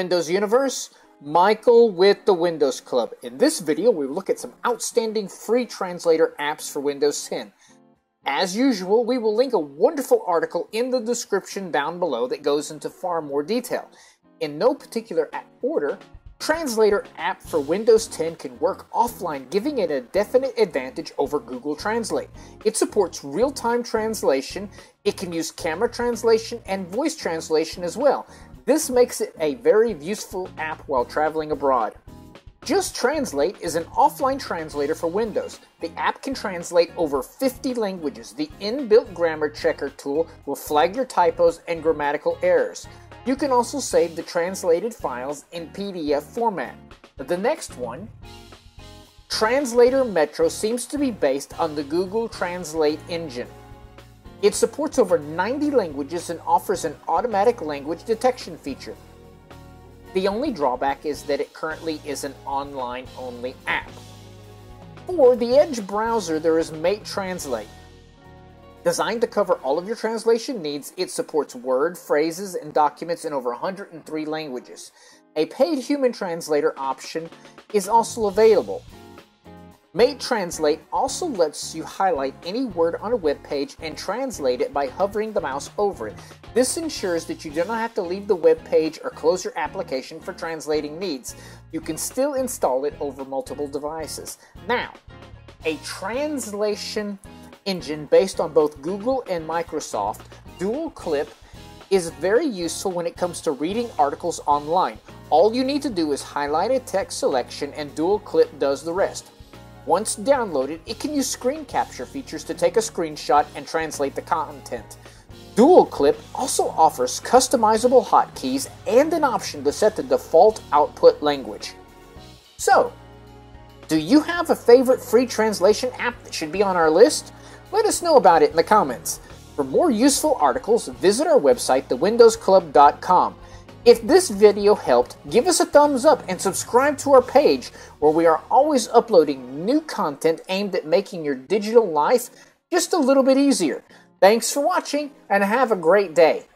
Windows Universe, Michael with the Windows Club. In this video, we will look at some outstanding free translator apps for Windows 10. As usual, we will link a wonderful article in the description down below that goes into far more detail. In no particular order, Translator app for Windows 10 can work offline, giving it a definite advantage over Google Translate. It supports real-time translation, it can use camera translation and voice translation as well. This makes it a very useful app while traveling abroad. Just Translate is an offline translator for Windows. The app can translate over 50 languages. The inbuilt grammar checker tool will flag your typos and grammatical errors. You can also save the translated files in PDF format. The next one, Translator Metro, seems to be based on the Google Translate engine. It supports over 90 languages and offers an automatic language detection feature. The only drawback is that it currently is an online-only app. For the Edge browser, there is Mate Translate. Designed to cover all of your translation needs, it supports word, phrases, and documents in over 103 languages. A paid human translator option is also available. Mate Translate also lets you highlight any word on a web page and translate it by hovering the mouse over it. This ensures that you do not have to leave the web page or close your application for translating needs. You can still install it over multiple devices. Now, a translation engine based on both Google and Microsoft, DualClip is very useful when it comes to reading articles online. All you need to do is highlight a text selection and DualClip does the rest. Once downloaded, it can use screen capture features to take a screenshot and translate the content. DualClip also offers customizable hotkeys and an option to set the default output language. So, do you have a favorite free translation app that should be on our list? Let us know about it in the comments. For more useful articles, visit our website, thewindowsclub.com. If this video helped, give us a thumbs up and subscribe to our page where we are always uploading new content aimed at making your digital life just a little bit easier. Thanks for watching and have a great day.